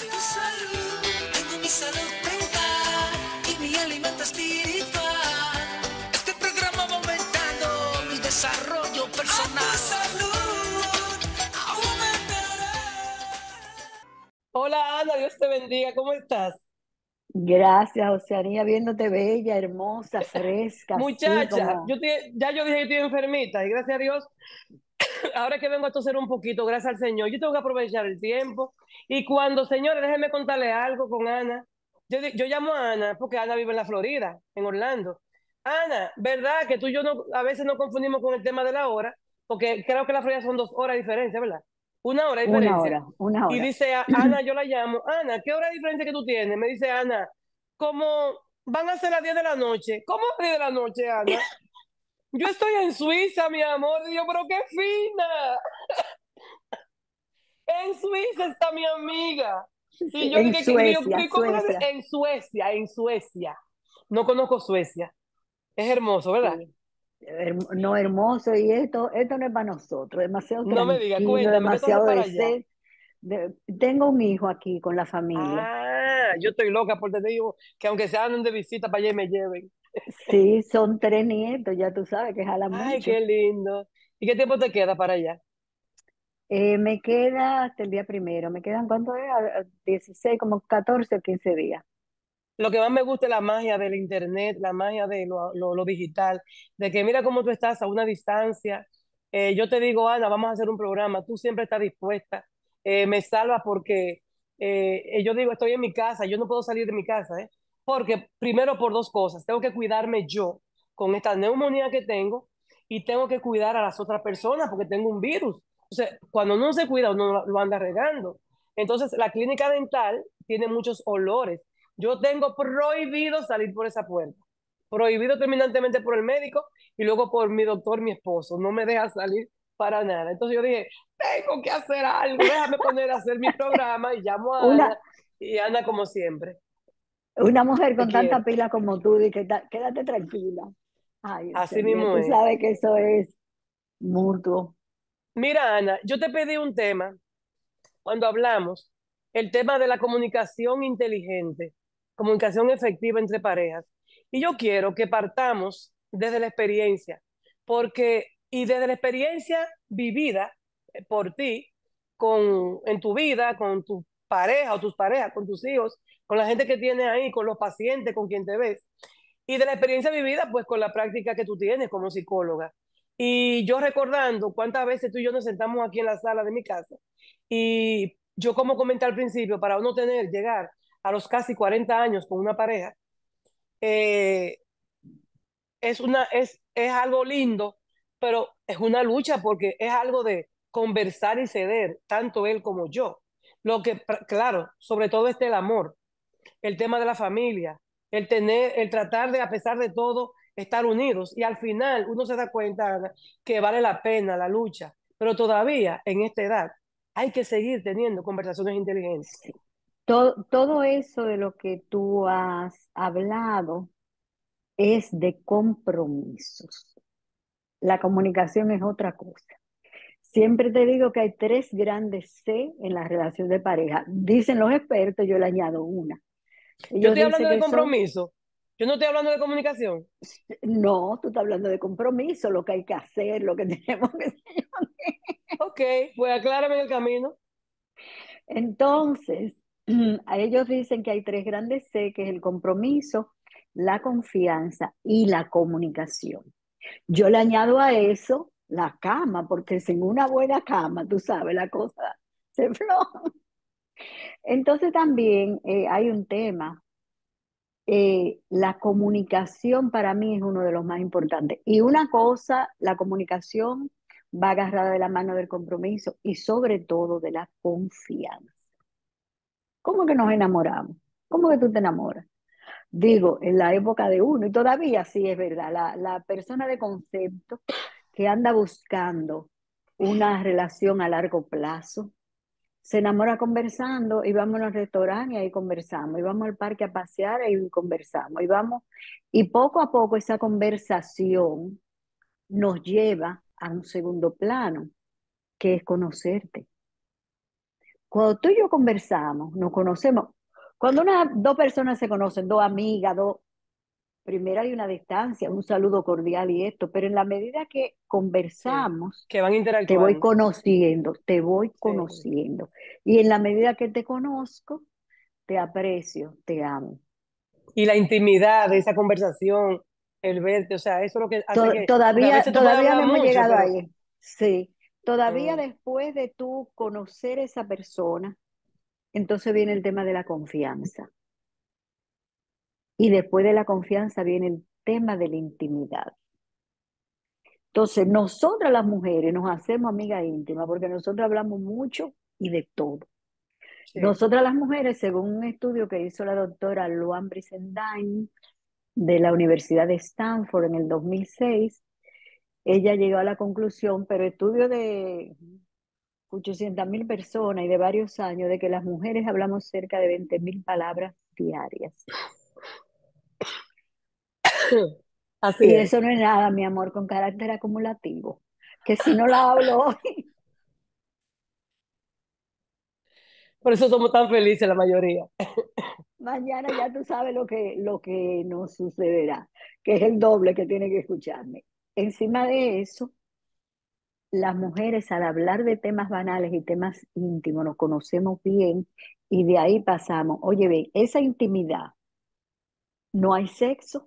Tengo mi salud mental y mi alimento espiritual. Este programa va aumentando mi desarrollo personal. A tu salud, aumentará. Hola Ana, Dios te bendiga, ¿cómo estás? Gracias, Oceanía, viéndote bella, hermosa, fresca. Muchacha, sí, como... yo dije que estoy enfermita y gracias a Dios, ahora que vengo a toser un poquito, gracias al Señor, yo tengo que aprovechar el tiempo. Y cuando, señores, déjenme contarle algo con Ana. Yo llamo a Ana porque Ana vive en la Florida, en Orlando. Ana, ¿verdad que tú y yo no, a veces nos confundimos con el tema de la hora? Porque creo que la Florida son 2 horas de diferencia, ¿verdad? 1 hora de diferencia. 1 hora. Y dice a Ana, yo la llamo, Ana, ¿qué hora de diferencia que tú tienes? Me dice Ana, ¿cómo van a ser las 10 de la noche? ¿Cómo las 10 de la noche, Ana? Yo estoy en Suiza, mi amor. Y yo, pero qué fina. En Suiza está mi amiga. Y yo en dije, en Suecia. No conozco Suecia. Es hermoso, ¿verdad? Sí. No, hermoso, y esto no es para nosotros, demasiado tranquilo, no me diga, cuéntame, demasiado de ser. Tengo un hijo aquí con la familia. Ah, yo estoy loca por tener hijos, que aunque se anden de visita para allá me lleven. Sí, son 3 nietos, ya tú sabes que jalan mucho. Ay, qué lindo. ¿Y qué tiempo te queda para allá? Me queda hasta el día primero, me quedan, ¿cuánto es? 16, como 14 o 15 días. Lo que más me gusta es la magia del internet, la magia de lo digital, de que mira cómo tú estás a una distancia. Yo te digo, Ana, vamos a hacer un programa, tú siempre estás dispuesta, me salvas porque yo digo, estoy en mi casa, yo no puedo salir de mi casa, porque primero por 2 cosas, tengo que cuidarme yo con esta neumonía que tengo y tengo que cuidar a las otras personas porque tengo un virus. O sea, cuando uno se cuida, uno lo anda regando. Entonces, la clínica dental tiene muchos olores. Yo tengo prohibido salir por esa puerta, prohibido terminantemente por el médico y luego por mi doctor, mi esposo, no me deja salir para nada. Entonces yo dije, tengo que hacer algo, déjame poner a hacer mi programa y llamo a Ana, y Ana como siempre. Una mujer con tanta pila como tú, dice, quédate tranquila. Ay, así mismo es. Tú sabes que eso es mutuo. Mira Ana, yo te pedí un tema, cuando hablamos, el tema de la comunicación inteligente. Comunicación efectiva entre parejas. Y yo quiero que partamos desde la experiencia, porque, y desde la experiencia vivida por ti, en tu vida, con tu pareja o tus parejas, con tus hijos, con la gente que tienes ahí, con los pacientes, con quien te ves. Y de la experiencia vivida, pues con la práctica que tú tienes como psicóloga. Y yo recordando cuántas veces tú y yo nos sentamos aquí en la sala de mi casa. Y yo como comenté al principio, para uno llegar a los casi 40 años con una pareja, es algo lindo, pero es una lucha porque es algo de conversar y ceder, tanto él como yo. Lo que, claro, sobre todo el amor, el tema de la familia, el tratar de, a pesar de todo, estar unidos. Y al final uno se da cuenta, Ana, que vale la pena la lucha, pero todavía en esta edad hay que seguir teniendo conversaciones inteligentes. Todo eso de lo que tú has hablado es de compromisos. La comunicación es otra cosa. Siempre te digo que hay 3 grandes C en la relación de pareja. Dicen los expertos, yo le añado una. Yo estoy hablando de compromiso. Yo no estoy hablando de comunicación. No, tú estás hablando de compromiso, lo que hay que hacer, lo que tenemos que hacer. Ok, pues aclárame el camino. Entonces, a ellos dicen que hay 3 grandes C, que es el compromiso, la confianza y la comunicación. Yo le añado a eso la cama, porque sin una buena cama, tú sabes, la cosa se floja. Entonces también hay un tema, la comunicación para mí es uno de los más importantes. Y una cosa, la comunicación va agarrada de la mano del compromiso y sobre todo de la confianza. ¿Cómo que nos enamoramos? ¿Cómo que tú te enamoras? Digo, en la época de uno, y todavía sí es verdad, la persona de concepto que anda buscando una relación a largo plazo, se enamora conversando, y vamos al restaurante y ahí conversamos, y vamos al parque a pasear y ahí conversamos, y vamos, y poco a poco esa conversación nos lleva a un segundo plano, que es conocerte. Cuando tú y yo conversamos, nos conocemos. Cuando dos personas se conocen, dos amigas, primero hay una distancia, un saludo cordial y esto, pero en la medida que conversamos, sí, que van interactuando, te voy conociendo. Y en la medida que te conozco, te aprecio, te amo. Y la intimidad de esa conversación, el verte, o sea, eso es lo que hace que... Todavía no hemos llegado ahí. Sí, todavía después de tú conocer esa persona, entonces viene el tema de la confianza. Y después de la confianza viene el tema de la intimidad. Entonces, nosotras las mujeres nos hacemos amigas íntimas porque nosotras hablamos mucho y de todo. Sí. Nosotras las mujeres, según un estudio que hizo la doctora Louann Brizendine de la Universidad de Stanford en el 2006, ella llegó a la conclusión, pero estudio de 800.000 personas y de varios años, de que las mujeres hablamos cerca de 20.000 palabras diarias. Así y es. Eso no es nada, mi amor, con carácter acumulativo. Que si no la hablo hoy... Por eso somos tan felices la mayoría. Mañana ya tú sabes lo que nos sucederá, que es el doble que tiene que escucharme. Encima de eso, las mujeres al hablar de temas banales y temas íntimos nos conocemos bien y de ahí pasamos. Oye, ven, esa intimidad, no hay sexo,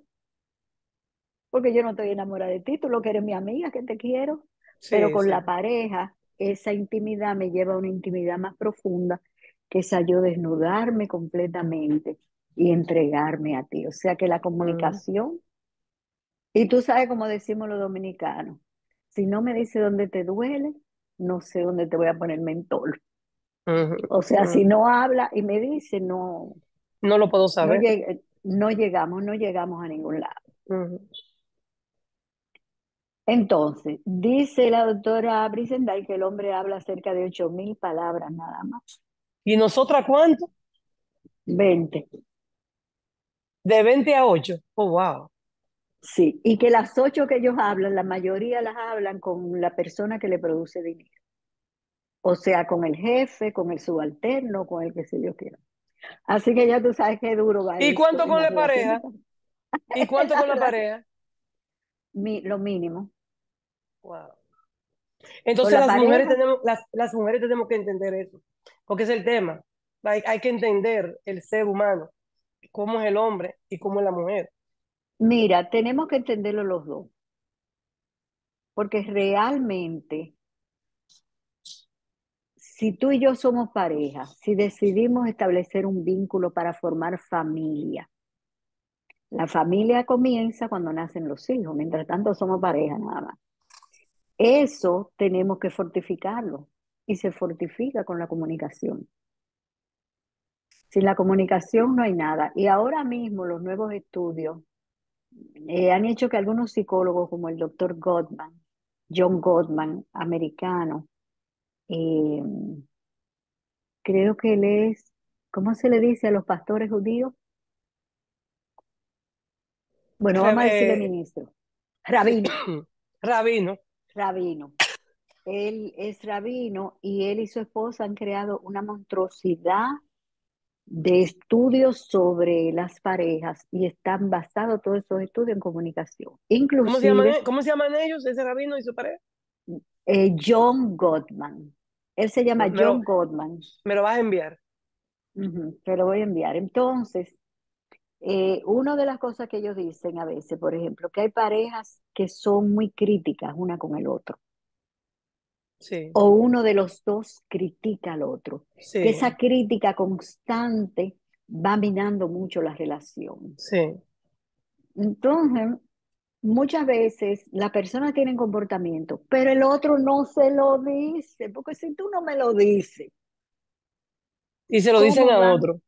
porque yo no estoy enamorada de ti, tú lo que eres mi amiga, que te quiero, sí, pero con la pareja, esa intimidad me lleva a una intimidad más profunda, que es a yo desnudarme completamente y entregarme a ti. O sea que la comunicación, y tú sabes como decimos los dominicanos, si no me dice dónde te duele, no sé dónde te voy a poner mentol. O sea, si no habla y me dice, no lo puedo saber. No llegamos a ningún lado. Entonces, dice la doctora Brizendine que el hombre habla cerca de 8.000 palabras nada más. ¿Y nosotras cuánto? 20. ¿De 20 a 8? Oh, wow. Sí, y que las 8 que ellos hablan, la mayoría las hablan con la persona que le produce dinero. O sea, con el jefe, con el subalterno, con el que se yo quiera. Así que ya tú sabes qué duro va. ¿Y cuánto con la pareja? ¿Y cuánto con la pareja? Lo mínimo. Wow. Entonces las mujeres tenemos que entender eso, porque es el tema. Hay que entender el ser humano, cómo es el hombre y cómo es la mujer. Mira, tenemos que entenderlo los dos, porque realmente, si tú y yo somos pareja, si decidimos establecer un vínculo para formar familia, la familia comienza cuando nacen los hijos, mientras tanto somos pareja nada más. Eso tenemos que fortificarlo y se fortifica con la comunicación. Sin la comunicación no hay nada. Y ahora mismo los nuevos estudios han hecho que algunos psicólogos como el doctor Gottman, John Gottman, americano, creo que él es, ¿cómo se le dice a los pastores judíos? Bueno, vamos a decirle ministro. Rabino. Él es rabino y él y su esposa han creado una monstruosidad de estudios sobre las parejas y están basados todos esos estudios en comunicación. Inclusive, ¿Cómo se llaman ellos, ese rabino y su pareja? John Gottman. Él se llama John Gottman. ¿Me lo vas a enviar? Te lo voy a enviar. Entonces... una de las cosas que ellos dicen a veces, por ejemplo, que hay parejas que son muy críticas una con el otro. Sí. O uno de los dos critica al otro. Sí. Que esa crítica constante va minando mucho la relación. Sí. Entonces, muchas veces las personas tienen comportamiento, pero el otro no se lo dice, porque si tú no me lo dices. Y se lo dicen a otro.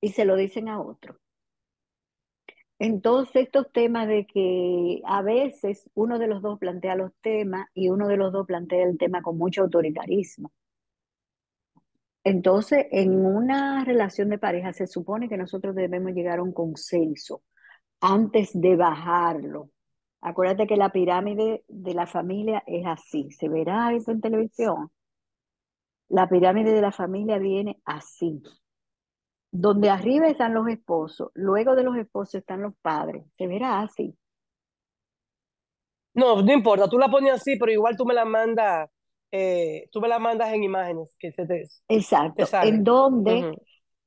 Y se lo dicen a otro. Entonces, estos temas de que a veces uno de los dos plantea los temas y uno de los dos plantea el tema con mucho autoritarismo. Entonces, en una relación de pareja se supone que nosotros debemos llegar a un consenso antes de bajarlo. Acuérdate que la pirámide de la familia es así. ¿Se verá eso en televisión? La pirámide de la familia viene así. Donde arriba están los esposos, luego de los esposos están los padres. Se verá así. No, no importa, tú la pones así, pero igual tú me la mandas, en imágenes. Que se te, exacto, te en donde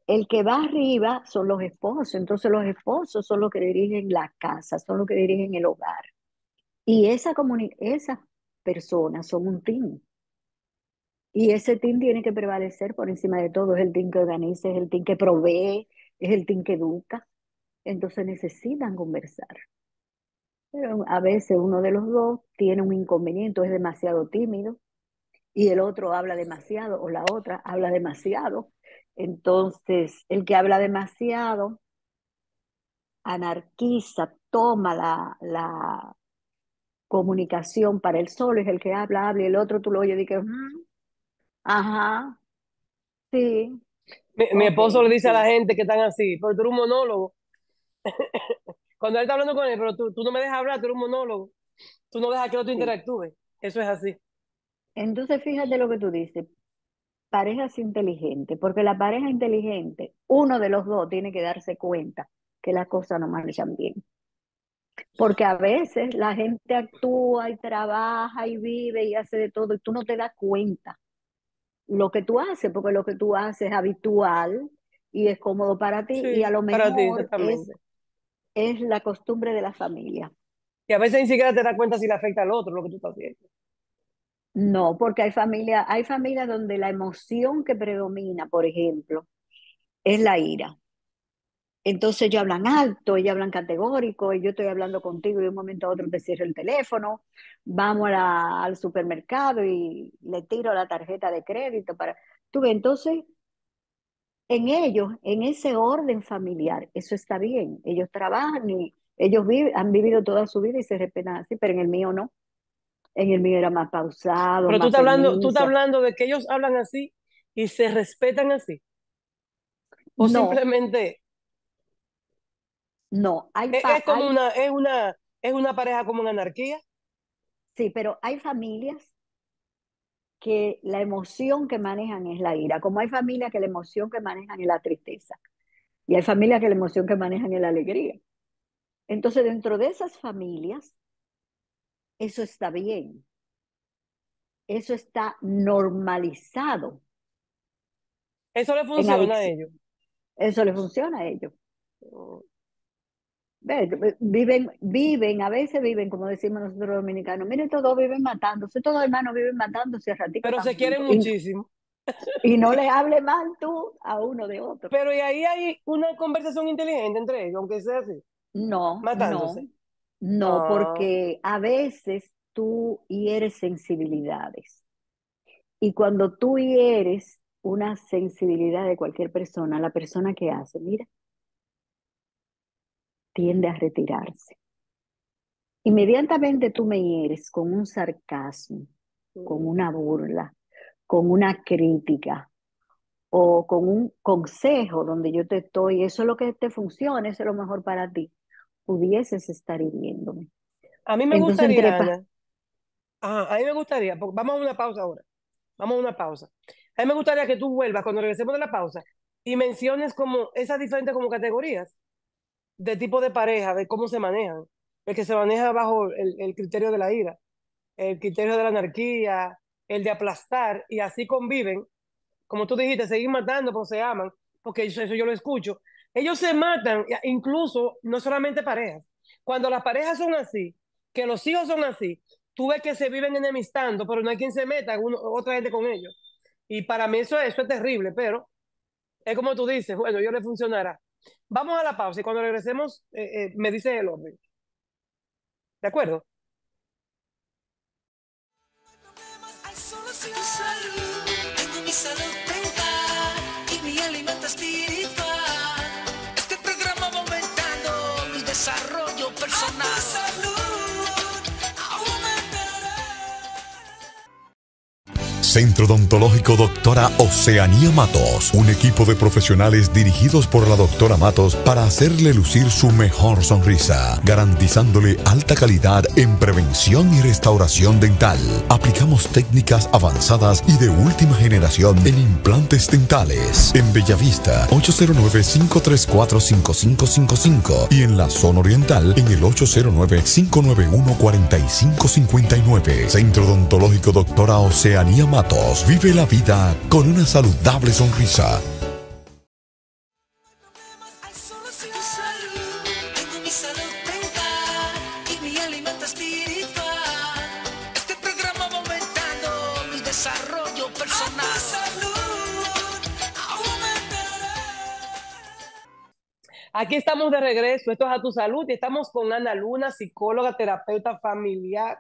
el que va arriba son los esposos. Entonces los esposos son los que dirigen la casa, son los que dirigen el hogar. Y esas personas son un team. Y ese team tiene que prevalecer por encima de todo. Es el team que organiza, es el team que provee, es el team que educa. Entonces necesitan conversar. Pero a veces uno de los dos tiene un inconveniente, es demasiado tímido, y el otro habla demasiado, o la otra habla demasiado. Entonces el que habla demasiado anarquiza, toma la comunicación para él solo, es el que habla, y el otro tú lo oyes y dices... Ajá, sí. Mi esposo le dice a la gente que están así, pero tú eres un monólogo. Cuando él está hablando con él, pero tú no me dejas hablar, tú eres un monólogo. Tú no dejas que el otro interactúe. Eso es así. Entonces, fíjate lo que tú dices. Parejas inteligentes, porque la pareja inteligente, uno de los dos tiene que darse cuenta que las cosas no marchan bien. Porque a veces la gente actúa y trabaja y vive y hace de todo y tú no te das cuenta lo que tú haces, porque lo que tú haces es habitual y es cómodo para ti, sí, y a lo mejor es la costumbre de la familia. Y a veces ni siquiera te das cuenta si le afecta al otro lo que tú estás haciendo. No, porque hay familias donde la emoción que predomina, por ejemplo, es la ira. Entonces ellos hablan alto, ellos hablan categórico, y yo estoy hablando contigo y de un momento a otro te cierro el teléfono, vamos al supermercado y le tiro la tarjeta de crédito. Tú ves, entonces, en ellos, en ese orden familiar, eso está bien. Ellos trabajan y ellos han vivido toda su vida y se respetan así, pero en el mío no. En el mío era más pausado. Pero tú estás hablando de que ellos hablan así y se respetan así. O no. Simplemente... No, es una pareja como una anarquía. Sí, pero hay familias que la emoción que manejan es la ira, como hay familias que la emoción que manejan es la tristeza, y hay familias que la emoción que manejan es la alegría. Entonces, dentro de esas familias, eso está bien. Eso está normalizado. Eso le funciona a ellos. Eso le funciona a ellos. Viven, a veces viven, como decimos nosotros los dominicanos, miren, todos viven matándose, todos hermanos viven matándose a ratito. Pero se quieren muchísimo. Y no les hable mal tú a uno de otro. Pero y ahí hay una conversación inteligente entre ellos, aunque sea así. No, matándose. No, porque a veces tú hieres sensibilidades. Y cuando tú hieres una sensibilidad de cualquier persona, la persona que hace, mira, tiende a retirarse. Inmediatamente tú me hieres con un sarcasmo, con una burla, con una crítica o con un consejo donde yo te estoy, eso es lo que te funciona, eso es lo mejor para ti. Pudieses estar hiriéndome. A mí me gustaría, Ana. Ajá, a mí me gustaría, vamos a una pausa ahora. Vamos a una pausa. A mí me gustaría que tú vuelvas cuando regresemos de la pausa y menciones como esas diferentes como categorías de tipo de pareja, de cómo se manejan. El que se maneja bajo el criterio de la ira, el criterio de la anarquía, el de aplastar, y así conviven. Como tú dijiste, seguir matando, pero se aman, porque eso yo lo escucho. Ellos se matan, incluso no solamente parejas. Cuando las parejas son así, que los hijos son así, tú ves que se viven enemistando, pero no hay quien se meta, otra gente con ellos. Y para mí eso es terrible, pero es como tú dices, bueno, yo le funcionará. Vamos a la pausa y cuando regresemos me dice el orden. ¿De acuerdo? Hay solución. A tu salud, tengo mi salud mental y mi alimento espiritual. Este programa va aumentando mi desarrollo personal. A tu salud. Centro Odontológico Doctora Oceanía Matos, un equipo de profesionales dirigidos por la doctora Matos para hacerle lucir su mejor sonrisa, garantizándole alta calidad en prevención y restauración dental. Aplicamos técnicas avanzadas y de última generación en implantes dentales. En Bellavista, 809-534-5555 y en la zona oriental en el 809-591-4559. Centro Odontológico Doctora Oceanía Matos. Vive la vida con una saludable sonrisa. Aquí estamos de regreso, esto es A Tu Salud y estamos con Ana Luna, psicóloga, terapeuta familiar.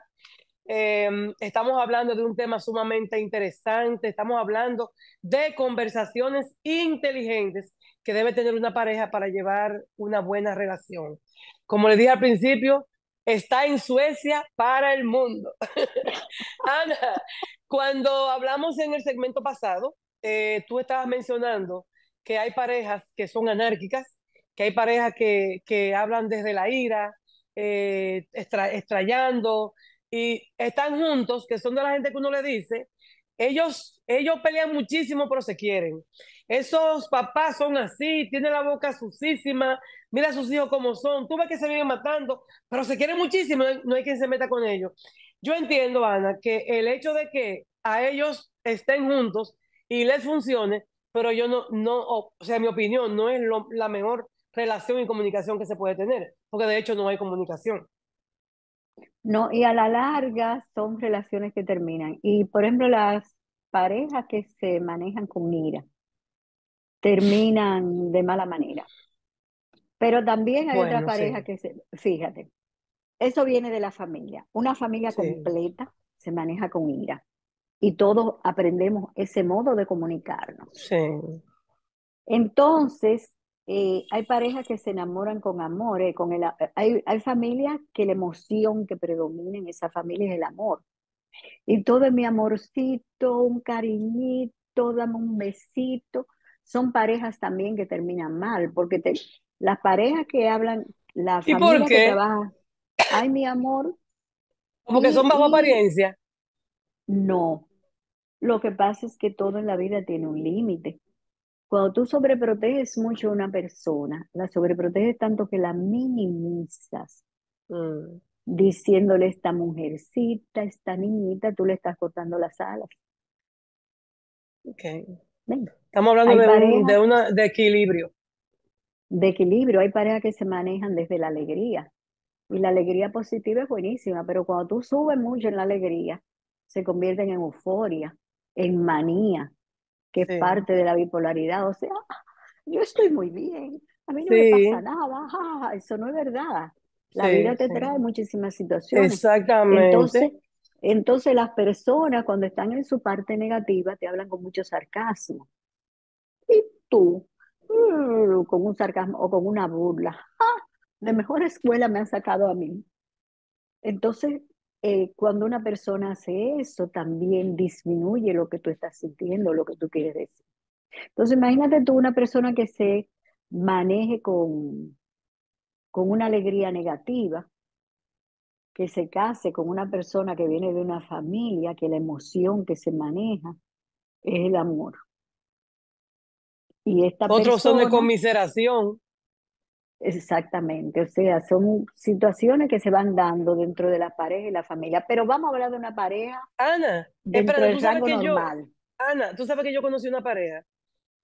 Estamos hablando de un tema sumamente interesante, estamos hablando de conversaciones inteligentes que debe tener una pareja para llevar una buena relación. Como les dije al principio, está en Suecia para el mundo. Ana, cuando hablamos en el segmento pasado, tú estabas mencionando que hay parejas que son anárquicas, que hay parejas que hablan desde la ira, estrayando, y están juntos, que son de la gente que uno le dice, ellos pelean muchísimo, pero se quieren. Esos papás son así, tienen la boca sucísima, mira a sus hijos como son, tú ves que se vienen matando, pero se quieren muchísimo, no hay quien se meta con ellos. Yo entiendo, Ana, que el hecho de que a ellos estén juntos y les funcione, pero yo o sea, mi opinión, no es la mejor relación y comunicación que se puede tener, porque de hecho no hay comunicación. No, y a la larga son relaciones que terminan. Y por ejemplo, las parejas que se manejan con ira terminan de mala manera. Pero también hay otra pareja que se... Fíjate, eso viene de la familia. Una familia completa se maneja con ira. Y todos aprendemos ese modo de comunicarnos. Sí. Entonces... hay parejas que se enamoran con amor, hay familias que la emoción que predomina en esa familia es el amor. Y todo es mi amorcito, un cariñito, dame un besito. Son parejas también que terminan mal, porque las parejas que hablan, la familia que trabaja, ay mi amor. Como que son bajo apariencia. No, lo que pasa es que todo en la vida tiene un límite. Cuando tú sobreproteges mucho a una persona, la sobreproteges tanto que la minimizas, diciéndole a esta mujercita, esta niñita, tú le estás cortando las alas. Okay. Venga. Estamos hablando de equilibrio. De equilibrio. Hay parejas que se manejan desde la alegría. Y la alegría positiva es buenísima, pero cuando tú subes mucho en la alegría, se convierten en euforia, en manía, que es parte de la bipolaridad, o sea, yo estoy muy bien, a mí no me pasa nada, eso no es verdad, la vida te trae muchísimas situaciones. Exactamente. Entonces las personas cuando están en su parte negativa te hablan con mucho sarcasmo, y tú, con un sarcasmo o con una burla, de mejor escuela me han sacado a mí. Entonces, cuando una persona hace eso, también disminuye lo que tú estás sintiendo, lo que tú quieres decir. Entonces, imagínate tú una persona que se maneje con una alegría negativa, que se case con una persona que viene de una familia, que la emoción que se maneja es el amor. Y otros son de conmiseración. Exactamente, o sea, son situaciones que se van dando dentro de la pareja y la familia, pero vamos a hablar de una pareja, Ana, del rango normal. Ana, tú sabes que yo conocí una pareja,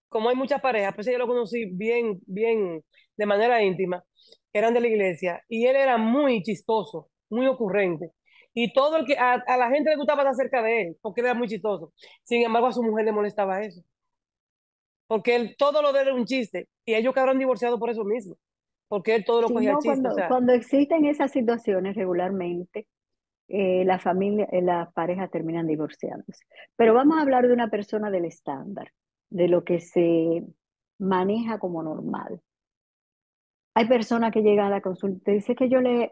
como hay muchas parejas, pues yo lo conocí bien, de manera íntima, eran de la iglesia, y él era muy chistoso, muy ocurrente, y todo el que, a la gente le gustaba estar cerca de él, porque era muy chistoso, sin embargo a su mujer le molestaba eso, porque él, todo lo de él era un chiste, y ellos quedaron divorciados por eso mismo. Porque él todo lo cogía chiste, o sea. Cuando existen esas situaciones regularmente, las parejas terminan divorciándose. Pero vamos a hablar de una persona del estándar, de lo que se maneja como normal. Hay personas que llegan a la consulta y dicen que yo le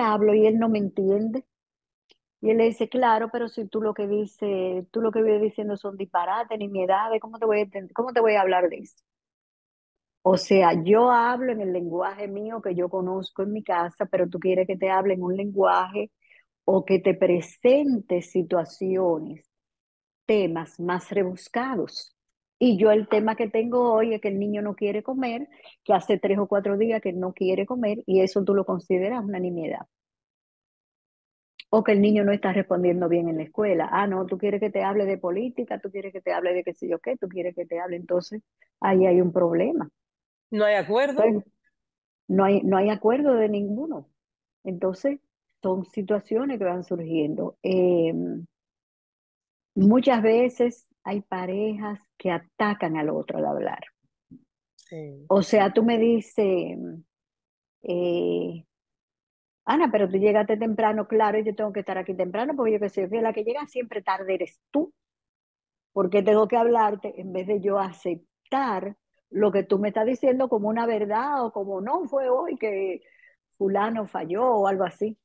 hablo y él no me entiende. Y él le dice, claro, pero si tú lo que vives diciendo son disparates, nimiedades, ¿cómo te voy a hablar de esto? O sea, yo hablo en el lenguaje mío que yo conozco en mi casa, pero tú quieres que te hable en un lenguaje o que te presente situaciones, temas más rebuscados. Y yo el tema que tengo hoy es que el niño no quiere comer, que hace 3 o 4 días que no quiere comer, y eso tú lo consideras una nimiedad. O que el niño no está respondiendo bien en la escuela. Ah, no, tú quieres que te hable de política, tú quieres que te hable de qué sé yo qué, tú quieres que te hable. Entonces, ahí hay un problema. ¿No hay acuerdo? Entonces, no hay acuerdo de ninguno. Entonces, son situaciones que van surgiendo. Muchas veces hay parejas que atacan al otro al hablar. Sí. O sea, tú me dices... Ana, pero tú llegaste temprano, claro, yo tengo que estar aquí temprano, porque yo qué sé, la que llega siempre tarde eres tú. Porque tengo que hablarte en vez de yo aceptar lo que tú me estás diciendo como una verdad o como no fue hoy que fulano falló o algo así.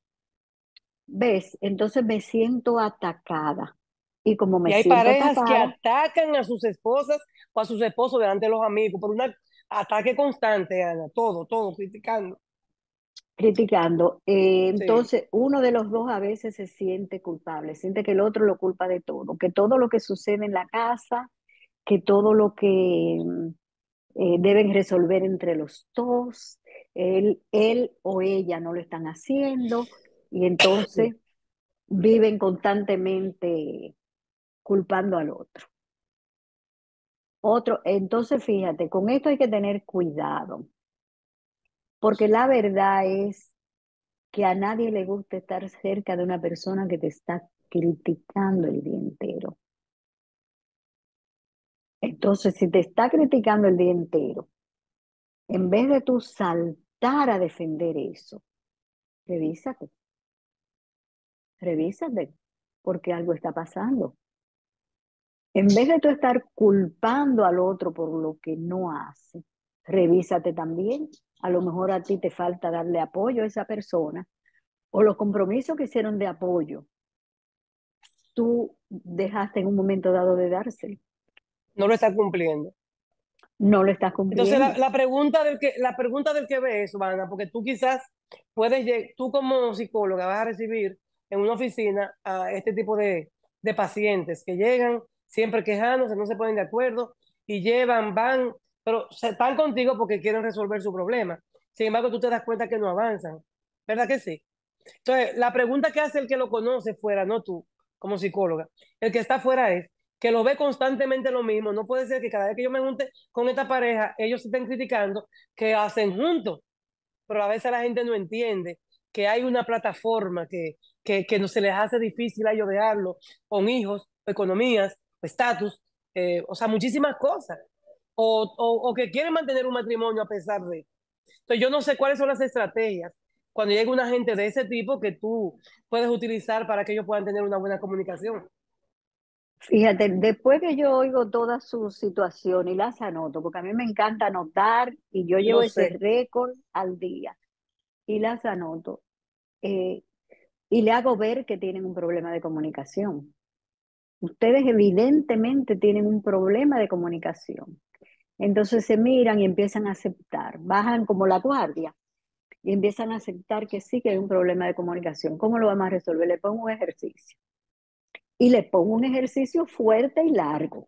¿Ves? Entonces me siento atacada. Y como me siento atacada... Y hay parejas que atacan a sus esposas o a sus esposos delante de los amigos por un ataque constante, Ana, todo, criticando. Entonces sí. Uno de los dos a veces se siente culpable, siente que el otro lo culpa de todo, que todo lo que sucede en la casa, que todo lo que deben resolver entre los dos, él o ella no lo están haciendo, y entonces viven constantemente culpando al otro. Entonces fíjate, con esto hay que tener cuidado. Porque la verdad es que a nadie le gusta estar cerca de una persona que te está criticando el día entero. Entonces, si te está criticando el día entero, en vez de tú saltar a defender eso, revísate, porque algo está pasando. En vez de tú estar culpando al otro por lo que no hace, revísate también. A lo mejor a ti te falta darle apoyo a esa persona, o los compromisos que hicieron de apoyo, tú dejaste en un momento dado de dárselo. No lo estás cumpliendo. No lo estás cumpliendo. Entonces la pregunta del que ve eso, Ana, porque tú quizás tú como psicóloga vas a recibir en una oficina a este tipo de pacientes que llegan siempre quejándose, no se ponen de acuerdo y van... pero están contigo porque quieren resolver su problema. Sin embargo, tú te das cuenta que no avanzan. ¿Verdad que sí? Entonces, la pregunta que hace el que lo conoce fuera, no tú, como psicóloga, el que está fuera es que lo ve constantemente lo mismo. No puede ser que cada vez que yo me junte con esta pareja, ellos se estén criticando que hacen juntos. Pero a veces la gente no entiende que hay una plataforma que no se les hace difícil a ellos dejarlo, con hijos, economías, estatus, o sea, muchísimas cosas. O que quieren mantener un matrimonio a pesar de. Entonces yo no sé cuáles son las estrategias cuando llega una gente de ese tipo que tú puedes utilizar para que ellos puedan tener una buena comunicación. Fíjate, después que yo oigo toda su situación y las anoto, porque a mí me encanta anotar y yo llevo ese récord al día y las anoto y le hago ver que tienen un problema de comunicación. Ustedes evidentemente tienen un problema de comunicación. Entonces se miran y empiezan a aceptar, bajan como la guardia y empiezan a aceptar que sí que hay un problema de comunicación. ¿Cómo lo vamos a resolver? Le pongo un ejercicio. Y le pongo un ejercicio fuerte y largo.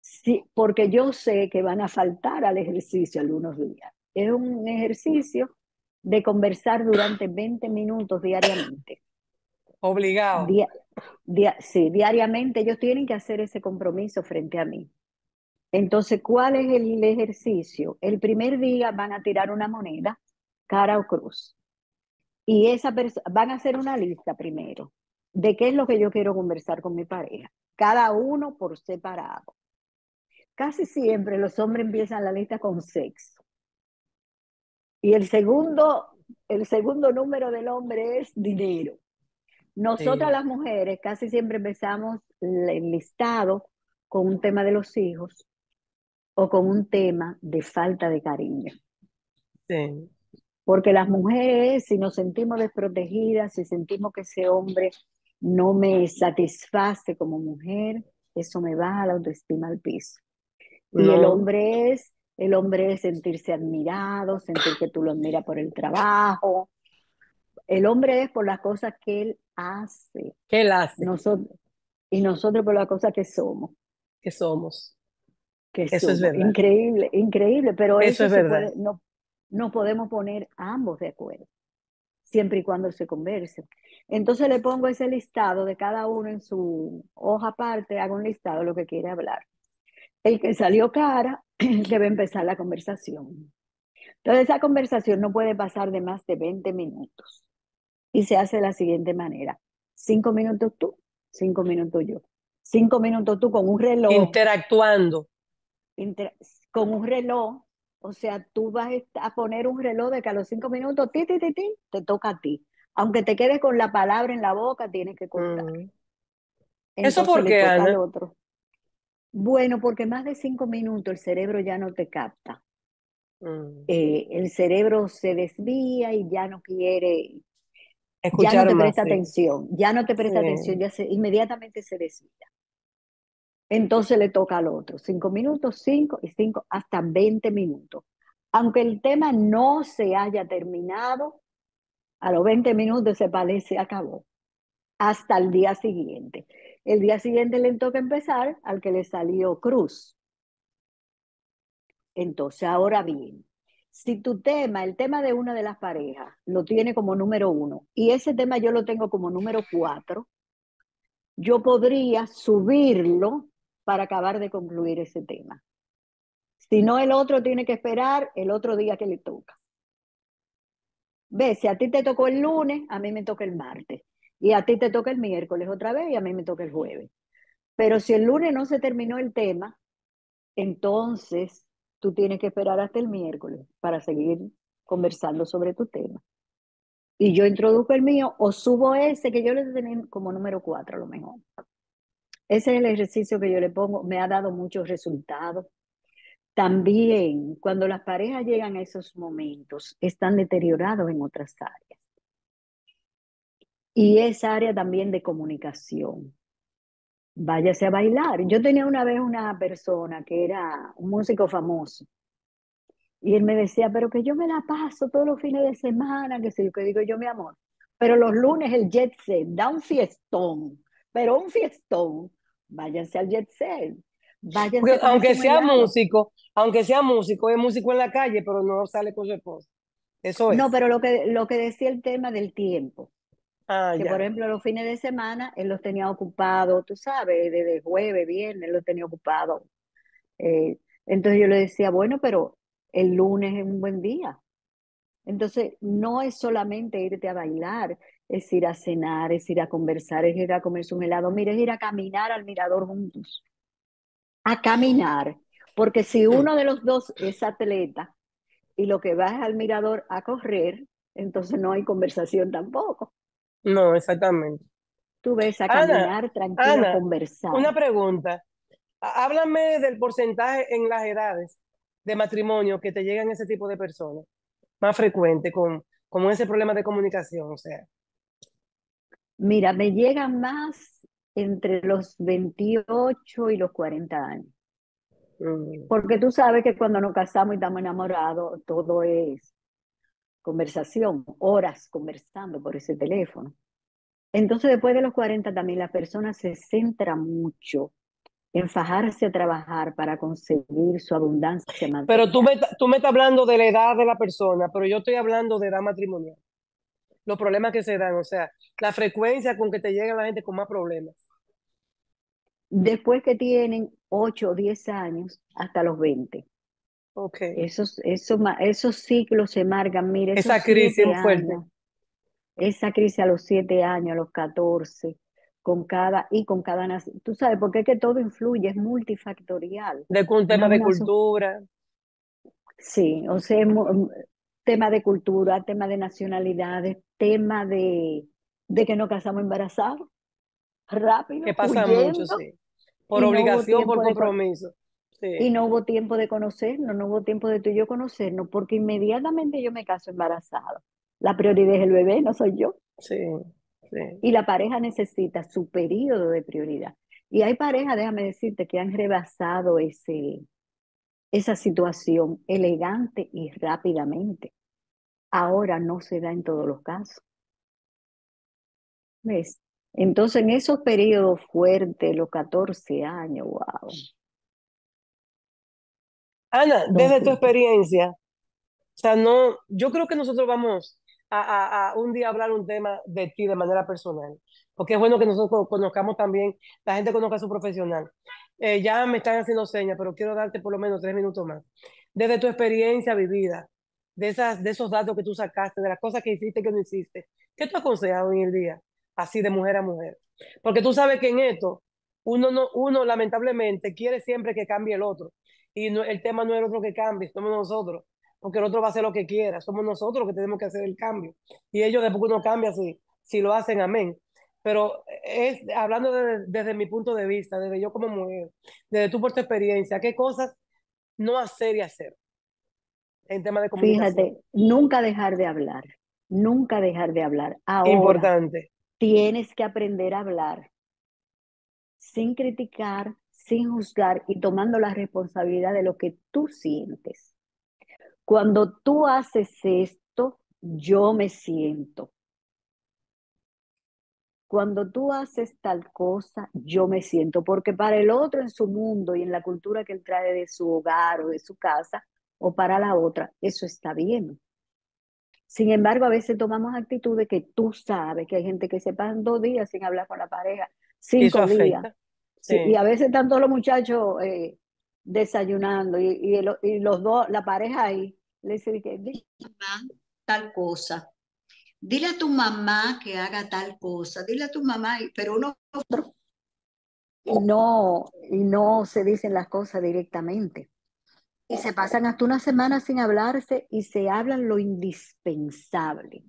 Sí, porque yo sé que van a faltar al ejercicio algunos días. Es un ejercicio de conversar durante 20 minutos diariamente. Obligado. Diariamente ellos tienen que hacer ese compromiso frente a mí. Entonces, ¿cuál es el ejercicio? El primer día van a tirar una moneda, cara o cruz. Y van a hacer una lista primero de qué es lo que yo quiero conversar con mi pareja. Cada uno por separado. Casi siempre los hombres empiezan la lista con sexo. Y el segundo número del hombre es dinero. Nosotras sí. Las mujeres casi siempre empezamos el listado con un tema de los hijos o con un tema de falta de cariño. Sí. Porque las mujeres, si nos sentimos desprotegidas, si sentimos que ese hombre no me satisface como mujer, eso me baja la autoestima al piso. No. Y el hombre es sentirse admirado, sentir que tú lo admiras por el trabajo. El hombre es por las cosas que él hace. Que él hace. Y nosotros por las cosas que somos. Que somos. Eso es verdad. Increíble, increíble. Pero eso es verdad. No podemos poner a ambos de acuerdo, siempre y cuando se conversen. Entonces le pongo ese listado de cada uno en su hoja aparte, hago un listado de lo que quiere hablar. El que salió cara debe empezar la conversación. Entonces esa conversación no puede pasar de más de 20 minutos. Y se hace de la siguiente manera. 5 minutos tú, 5 minutos yo. 5 minutos tú con un reloj. Interactuando. Con un reloj. O sea, tú vas a poner un reloj de que a los 5 minutos, ti, ti, ti, ti, te toca a ti. Aunque te quedes con la palabra en la boca, tienes que contar. ¿Eso por qué, Ana? Bueno, porque más de 5 minutos el cerebro ya no te capta. El cerebro se desvía y ya no quiere escuchar, ya no te presta atención. Ya no te presta atención, ya inmediatamente se desvía. Entonces le toca al otro, 5 minutos, 5 y 5, hasta 20 minutos. Aunque el tema no se haya terminado, a los 20 minutos se parece, acabó. Hasta el día siguiente. El día siguiente le toca empezar al que le salió cruz. Entonces, ahora bien, si tu tema, el tema de una de las parejas, lo tiene como número 1, y ese tema yo lo tengo como número 4, yo podría subirlo para acabar de concluir ese tema. Si no, el otro tiene que esperar el otro día que le toca. Ves, si a ti te tocó el lunes, a mí me toca el martes. Y a ti te toca el miércoles otra vez y a mí me toca el jueves. Pero si el lunes no se terminó el tema, entonces tú tienes que esperar hasta el miércoles para seguir conversando sobre tu tema. Y yo introduzco el mío o subo ese que yo le tenía como número 4 a lo mejor. Ese es el ejercicio que yo le pongo, me ha dado muchos resultados. También, cuando las parejas llegan a esos momentos, están deteriorados en otras áreas. Y esa área también de comunicación. Váyase a bailar. Yo tenía una vez una persona que era un músico famoso. Y él me decía, pero que yo me la paso todos los fines de semana, que sé yo, que digo yo, mi amor. Pero los lunes el jet set da un fiestón. Pero un fiestón, váyanse al jet set. Váyanse aunque sea músico, es músico en la calle, pero no sale con su esposa. Eso es. No, pero lo que decía el tema del tiempo. Ah, que ya. Por ejemplo, los fines de semana él los tenía ocupados, tú sabes, desde jueves, viernes, los tenía ocupados. Entonces yo le decía, bueno, pero el lunes es un buen día. Entonces, no es solamente irte a bailar, es ir a cenar, es ir a conversar, es ir a comerse un helado, mira, es ir a caminar al mirador juntos. A caminar, porque si uno de los dos es atleta y lo que va es al mirador a correr, entonces no hay conversación tampoco. No, exactamente. Tú ves a caminar, Ana, tranquila, Ana, conversar. Una pregunta. Háblame del porcentaje en las edades de matrimonio que te llegan ese tipo de personas más frecuente con ese problema de comunicación, o sea. Mira, me llegan más entre los 28 y los 40 años. Porque tú sabes que cuando nos casamos y estamos enamorados, todo es conversación, horas conversando por ese teléfono. Entonces, después de los 40 también la persona se centra mucho en fajarse a trabajar para conseguir su abundancia material. Pero tú me estás hablando de la edad de la persona, pero yo estoy hablando de edad matrimonial. Los problemas que se dan, o sea, la frecuencia con que te llega la gente con más problemas. Después que tienen 8 o 10 años, hasta los 20. Okay. Esos ciclos se marcan, mire. Esa crisis es fuerte. Esa crisis a los 7 años, a los 14. Con cada nación. Tú sabes, porque es que todo influye, es multifactorial. De un tema de cultura. Sí, o sea, tema de cultura, tema de nacionalidades, tema de que nos casamos embarazados, rápido. Que pasa huyendo, mucho, sí. Por obligación, por compromiso. Sí. Y no hubo tiempo de conocernos, no hubo tiempo de tú y yo conocernos, porque inmediatamente yo me caso embarazada. La prioridad es el bebé, no soy yo. Sí, sí. Y la pareja necesita su periodo de prioridad. Y hay parejas, déjame decirte, que han rebasado esa situación elegante y rápidamente. Ahora no se da en todos los casos. ¿Ves? Entonces, en esos periodos fuertes, los 14 años, wow. Ana, desde tu experiencia, o sea, no, yo creo que nosotros vamos a un día hablar un tema de ti de manera personal, porque es bueno que nosotros conozcamos también, la gente conozca a su profesional. Ya me están haciendo señas, pero quiero darte por lo menos 3 minutos más. Desde tu experiencia vivida, de esos datos que tú sacaste, de las cosas que hiciste y que no hiciste, ¿qué tú aconsejas hoy en día? Así de mujer a mujer. Porque tú sabes que en esto, uno lamentablemente quiere siempre que cambie el otro. Y no, el tema no es el otro que cambie, somos nosotros. Porque el otro va a hacer lo que quiera, somos nosotros los que tenemos que hacer el cambio. Y ellos después que uno cambia, si lo hacen, amén. Pero hablando desde mi punto de vista, desde yo como mujer, desde tu propia experiencia, ¿qué cosas no hacer y hacer en tema de comunicación? Fíjate, nunca dejar de hablar. Nunca dejar de hablar. Ahora, importante. Tienes que aprender a hablar sin criticar, sin juzgar y tomando la responsabilidad de lo que tú sientes. Cuando tú haces esto, yo me siento. Cuando tú haces tal cosa, yo me siento. Porque para el otro en su mundo y en la cultura que él trae de su hogar o de su casa, o para la otra, eso está bien. Sin embargo, a veces tomamos actitudes que tú sabes que hay gente que se pasan 2 días sin hablar con la pareja, 5 días. Sí. Y a veces están todos los muchachos desayunando y los dos, la pareja ahí, le dice, dile a tu mamá tal cosa, dile a tu mamá que haga tal cosa, dile a tu mamá, pero uno no se dicen las cosas directamente. Y se pasan hasta una semana sin hablarse y se hablan lo indispensable.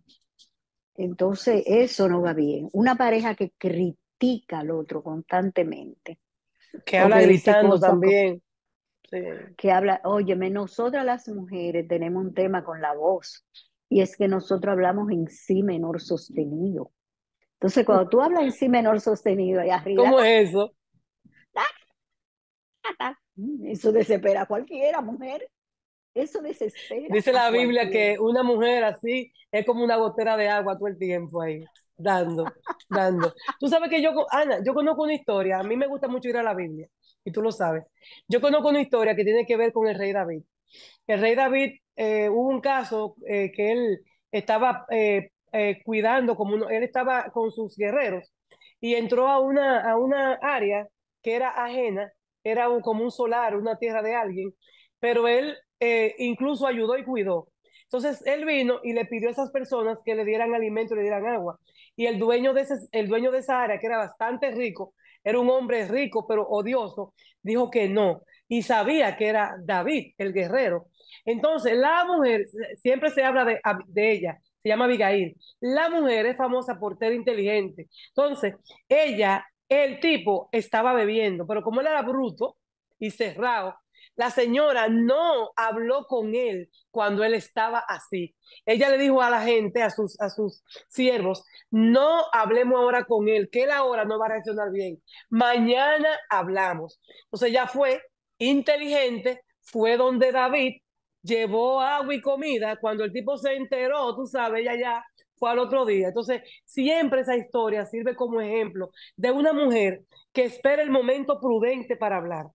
Entonces, eso no va bien. Una pareja que critica al otro constantemente. Que habla gritando también. Sí. Que habla, óyeme, nosotras las mujeres tenemos un tema con la voz. Y es que nosotros hablamos en sí menor sostenido. Entonces, cuando tú hablas en sí menor sostenido, ahí arriba. ¿Cómo es eso? Eso desespera a cualquiera mujer. Eso desespera. Dice la Biblia que una mujer así es como una gotera de agua todo el tiempo ahí, dando. Tú sabes que yo, Ana, yo conozco una historia. A mí me gusta mucho ir a la Biblia, y tú lo sabes. Yo conozco una historia que tiene que ver con el rey David. El rey David, hubo un caso que él estaba cuidando, él estaba con sus guerreros, y entró a una área que era ajena. Era como un solar, una tierra de alguien, pero él incluso ayudó y cuidó. Entonces él vino y le pidió a esas personas que le dieran alimento y le dieran agua. Y el dueño de esa área, que era bastante rico, era un hombre rico pero odioso, dijo que no. Y sabía que era David, el guerrero. Entonces la mujer, siempre se habla de ella, se llama Abigail. La mujer es famosa por ser inteligente. Entonces ella... El tipo estaba bebiendo, pero como él era bruto y cerrado, la señora no habló con él cuando él estaba así. Ella le dijo a la gente, a sus siervos, no hablemos ahora con él, que él ahora no va a reaccionar bien. Mañana hablamos. Entonces ya fue inteligente, fue donde David llevó agua y comida. Cuando el tipo se enteró, tú sabes, ella ya... fue al otro día. Entonces, siempre esa historia sirve como ejemplo de una mujer que espera el momento prudente para hablar.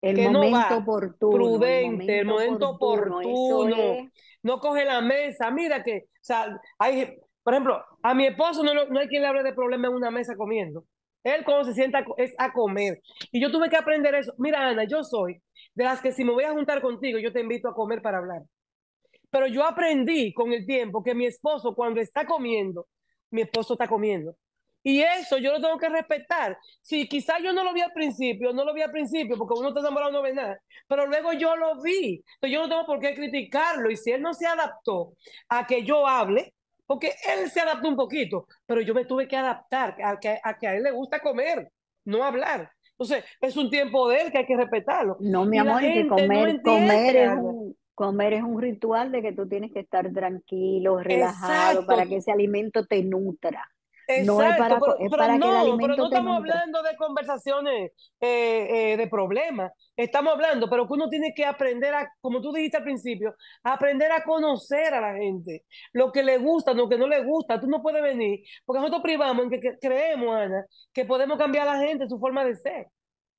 El momento oportuno. No coge la mesa. Mira que, o sea, hay, por ejemplo, a mi esposo no hay quien le hable de problemas en una mesa comiendo. Él cuando se sienta es a comer. Y yo tuve que aprender eso. Mira, Ana, yo soy de las que si me voy a juntar contigo, yo te invito a comer para hablar. Pero yo aprendí con el tiempo que mi esposo cuando está comiendo, mi esposo está comiendo. Y eso yo lo tengo que respetar. Si quizás yo no lo vi al principio, porque uno está enamorado, no ve nada. Pero luego yo lo vi. Entonces yo no tengo por qué criticarlo. Y si él no se adaptó a que yo hable, porque él se adaptó un poquito, pero yo me tuve que adaptar a que a él le gusta comer, no hablar. Entonces, es un tiempo de él que hay que respetarlo. No, mi amor, que comer es un ritual de que tú tienes que estar tranquilo, relajado, exacto, para que ese alimento te nutra. Exacto, no es para, pero no estamos hablando de conversaciones de problemas, estamos hablando, pero que uno tiene que aprender a, como tú dijiste al principio, a aprender a conocer a la gente, lo que le gusta, lo que no le gusta. Tú no puedes venir, porque nosotros privamos en que creemos, Ana, que podemos cambiar a la gente, su forma de ser,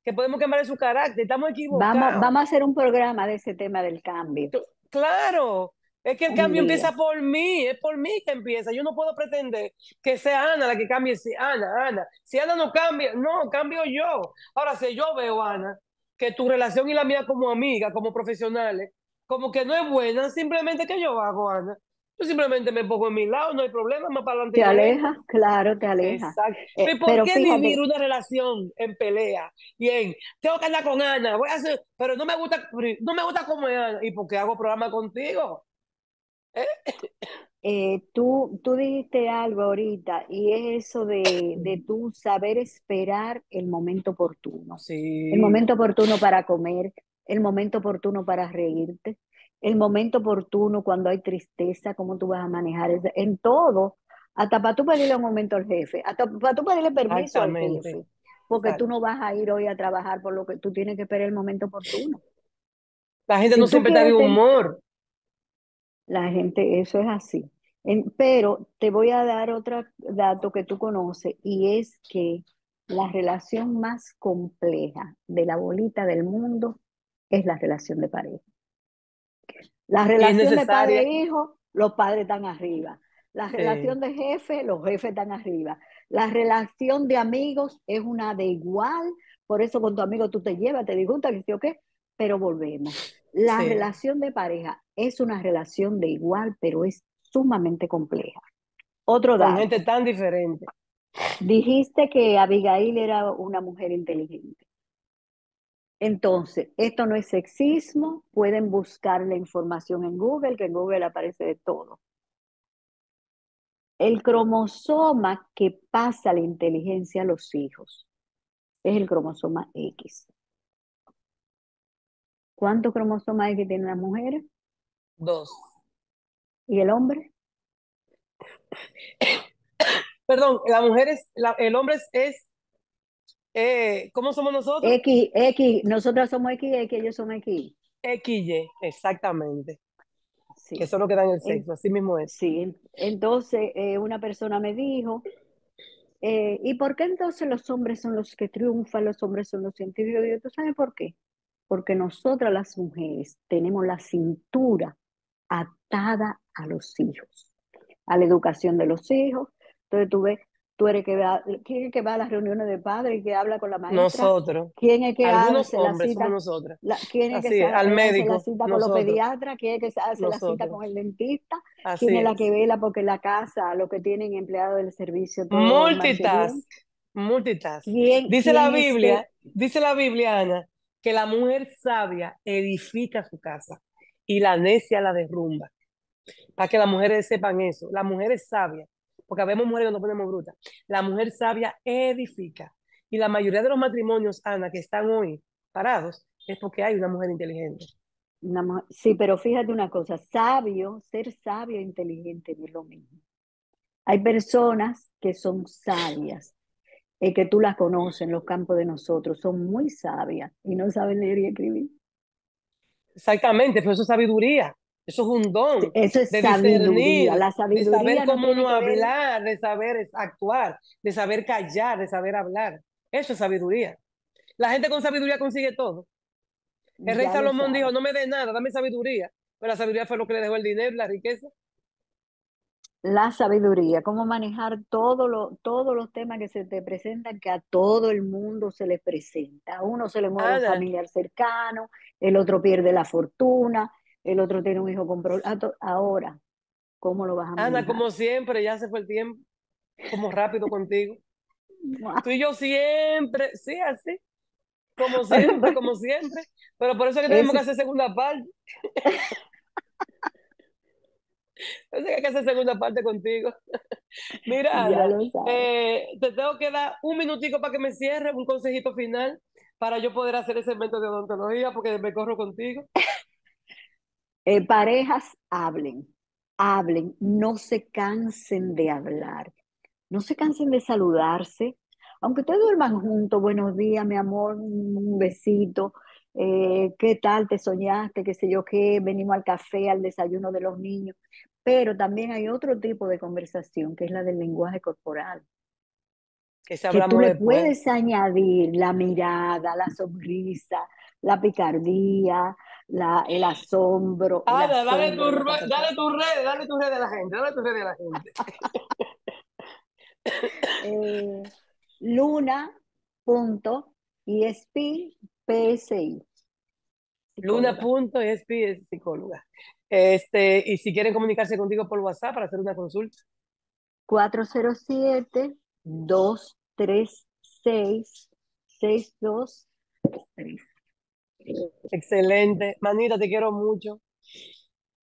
que podemos cambiar su carácter, estamos equivocados. Vamos a hacer un programa de ese tema del cambio. Claro. Es que el cambio empieza por mí, es por mí que empieza. Yo no puedo pretender que sea Ana la que cambie. Si Ana, si Ana no cambia, no, cambio yo. Ahora, si yo veo, Ana, que tu relación y la mía como amiga, como profesionales, como que no es buena, simplemente que yo hago, Ana. Yo simplemente me pongo en mi lado, no hay problema, más para adelante. Te alejas, claro, te alejas. Exacto. ¿Pero qué fíjate, vivir una relación en pelea? Bien, tengo que andar con Ana, voy a hacer, pero no me gusta como es Ana. ¿Y por qué hago programa contigo? Tú dijiste algo ahorita, y es eso de tú saber esperar el momento oportuno. Sí. El momento oportuno para comer, el momento oportuno para reírte, el momento oportuno cuando hay tristeza, cómo tú vas a manejar eso, en todo, hasta para tú pedirle un momento al jefe, hasta para tú pedirle permiso al jefe, porque exacto, tú no vas a ir hoy a trabajar, por lo que tú tienes que esperar el momento oportuno. La gente no siempre está de humor. La gente, eso es así. Pero te voy a dar otro dato que tú conoces, y es que la relación más compleja de la bolita del mundo es la relación de pareja. La relación de padre-hijo, los padres están arriba. La relación de jefe, los jefes están arriba. La relación de amigos es una de igual, por eso con tu amigo tú te llevas, te disgustas, que sí o qué, pero volvemos. La relación de pareja es una relación de igual, pero es sumamente compleja. Otro dato. Con gente tan diferente. Dijiste que Abigail era una mujer inteligente. Entonces, esto no es sexismo, pueden buscar la información en Google, que en Google aparece de todo. El cromosoma que pasa la inteligencia a los hijos es el cromosoma X. ¿Cuántos cromosomas X tienen las mujeres? 2. ¿Y el hombre? Perdón, la mujer es, el hombre es, ¿cómo somos nosotros? X, nosotras somos XX, ellos son XY. XY, exactamente. Sí. Que eso es lo que da en el sexo, así mismo es. Sí, entonces una persona me dijo, ¿y por qué entonces los hombres son los que triunfan, los hombres son los científicos? ¿Tú sabes por qué? Porque nosotras las mujeres tenemos la cintura atada a los hijos, a la educación de los hijos. Entonces tú ves, tú eres que va a las reuniones de padres y que habla con la maestra. Nosotros. ¿Quién es que hace la cita? Nosotras. ¿Quién es que hace la cita con los pediatras? ¿Quién es que hace la cita con el dentista? ¿Quién es la que vela porque la casa, los que tienen empleados del servicio? Multitask. Dice la Biblia, Ana, que la mujer sabia edifica su casa y la necia la derrumba. Para que las mujeres sepan eso. La mujer es sabia, porque vemos mujeres que nos ponemos brutas. La mujer sabia edifica. Y la mayoría de los matrimonios, Ana, que están hoy parados, es porque hay una mujer inteligente. Sí, pero fíjate una cosa. Ser sabio e inteligente no es lo mismo. Hay personas que son sabias, que tú las conoces en los campos de nosotros, son muy sabias y no saben leer y escribir. Exactamente, pero eso es sabiduría, eso es un don. Eso es sabiduría, la sabiduría. De saber cómo no hablar, de saber actuar, de saber callar, de saber hablar. Eso es sabiduría. La gente con sabiduría consigue todo. El rey Salomón dijo, no me des nada, dame sabiduría. Pero la sabiduría fue lo que le dejó el dinero, la riqueza. La sabiduría, cómo manejar todos los temas que se te presentan, que a todo el mundo se les presenta. A uno se le muere un familiar cercano, el otro pierde la fortuna, el otro tiene un hijo con problemas. Ahora, ¿cómo lo vas a manejar? Ana, como siempre, ya se fue el tiempo, como rápido contigo. Tú y yo siempre, sí, así, como siempre, pero por eso es que tenemos que hacer segunda parte. Así que hay que hacer segunda parte contigo. Mira, te tengo que dar un minutico para que me cierres un consejito final para yo poder hacer ese evento de odontología, porque me corro contigo. Parejas, hablen, no se cansen de hablar, no se cansen de saludarse, aunque ustedes duerman juntos, buenos días, mi amor, un besito, qué tal, te soñaste, qué sé yo qué, venimos al café, al desayuno de los niños, pero también hay otro tipo de conversación que es la del lenguaje corporal, que tú le puedes añadir la mirada, la sonrisa, la picardía, el asombro. Ana, dale tu red a la gente, Luna.isp.psi. Luna.isp es psicóloga. Y si quieren comunicarse contigo por WhatsApp para hacer una consulta. 407-236-6263. Excelente. Manita, te quiero mucho.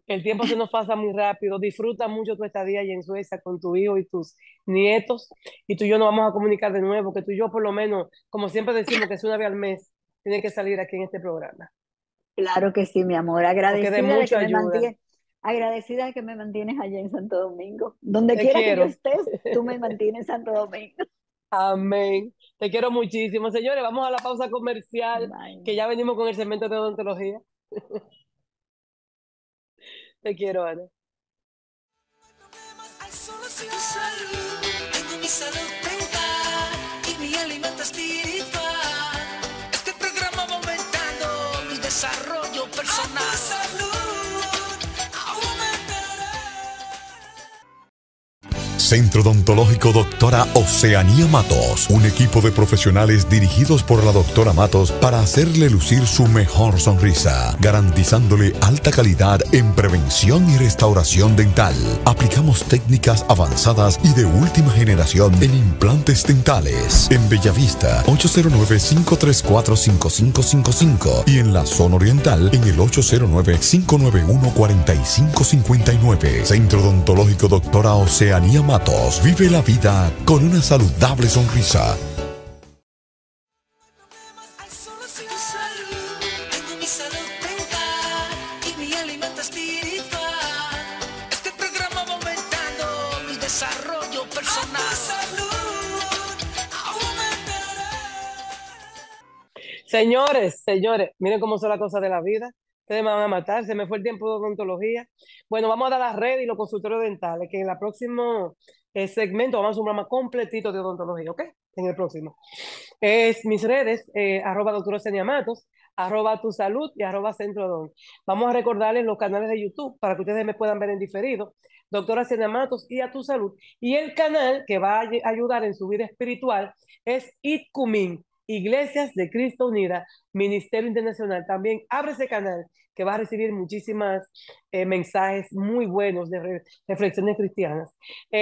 El tiempo se nos pasa muy rápido. Disfruta mucho tu estadía allí en Suecia con tu hijo y tus nietos. Y tú y yo nos vamos a comunicar de nuevo, que tú y yo, por lo menos, como siempre decimos, que es una vez al mes, tiene que salir aquí en este programa. Claro que sí, mi amor. Agradecida de que me mantienes allá en Santo Domingo. Donde quiera que yo estés, tú me mantienes en Santo Domingo. Amén. Te quiero muchísimo. Señores, vamos a la pausa comercial, que ya venimos con el segmento de odontología. Te quiero, Ana. Este programa va aumentando mi desarrollo personal. Centro Odontológico Doctora Oceanía Matos, un equipo de profesionales dirigidos por la doctora Matos para hacerle lucir su mejor sonrisa, garantizándole alta calidad en prevención y restauración dental. Aplicamos técnicas avanzadas y de última generación en implantes dentales. En Bellavista, 809-534-5555 y en la zona oriental en el 809-591-4559. Centro Odontológico Doctora Oceanía Matos. Vive la vida con una saludable sonrisa. Este programa va aumentando mi desarrollo personal. Señores, miren cómo son las cosas de la vida. Ustedes me van a matar, se me fue el tiempo de odontología. Bueno, vamos a dar las redes y los consultorios dentales, que en el próximo segmento vamos a hacer un programa completito de odontología, ¿ok? En el próximo. Mis redes, @doctora Oceanía Matos, @tu salud y @centrodon. Vamos a recordarles los canales de YouTube para que ustedes me puedan ver en diferido. Doctora Oceanía Matos y A Tu Salud. Y el canal que va a ayudar en su vida espiritual es Itcumín, Iglesias de Cristo Unida, Ministerio Internacional. También abre ese canal que va a recibir muchísimas mensajes muy buenos de reflexiones cristianas.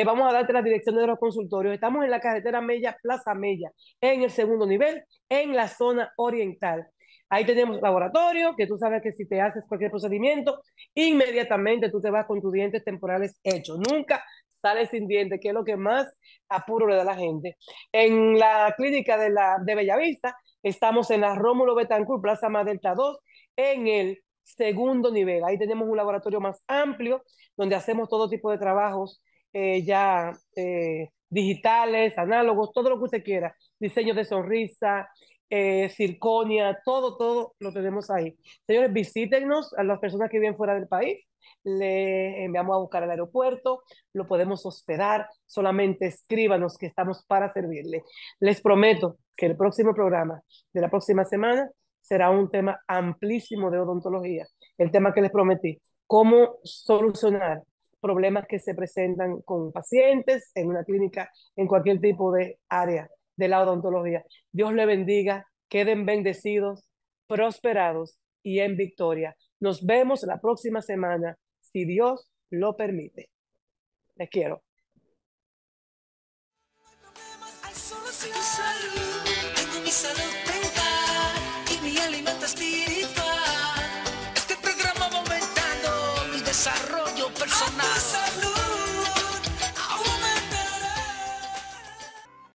Vamos a darte las direcciones de los consultorios. Estamos en la carretera Mella, Plaza Mella, en el segundo nivel, en la zona oriental. Ahí tenemos laboratorio, que tú sabes que si te haces cualquier procedimiento, inmediatamente tú te vas con tus dientes temporales hechos. Nunca sales sin dientes, que es lo que más apuro le da a la gente. En la clínica de Bellavista, estamos en la Rómulo Betancourt, Plaza Más Delta 2, en el segundo nivel. Ahí tenemos un laboratorio más amplio, donde hacemos todo tipo de trabajos digitales, análogos, todo lo que usted quiera. Diseño de sonrisa, circonia, todo lo tenemos ahí. Señores, visítenos. A las personas que viven fuera del país, le enviamos a buscar al aeropuerto, lo podemos hospedar, solamente escríbanos que estamos para servirle. Les prometo que el próximo programa de la próxima semana será un tema amplísimo de odontología, el tema que les prometí, cómo solucionar problemas que se presentan con pacientes en una clínica, en cualquier tipo de área de la odontología. Dios le bendiga, queden bendecidos, prosperados y en victoria. Nos vemos la próxima semana, si Dios lo permite. Les quiero. Este programa va aumentando mi desarrollo personal.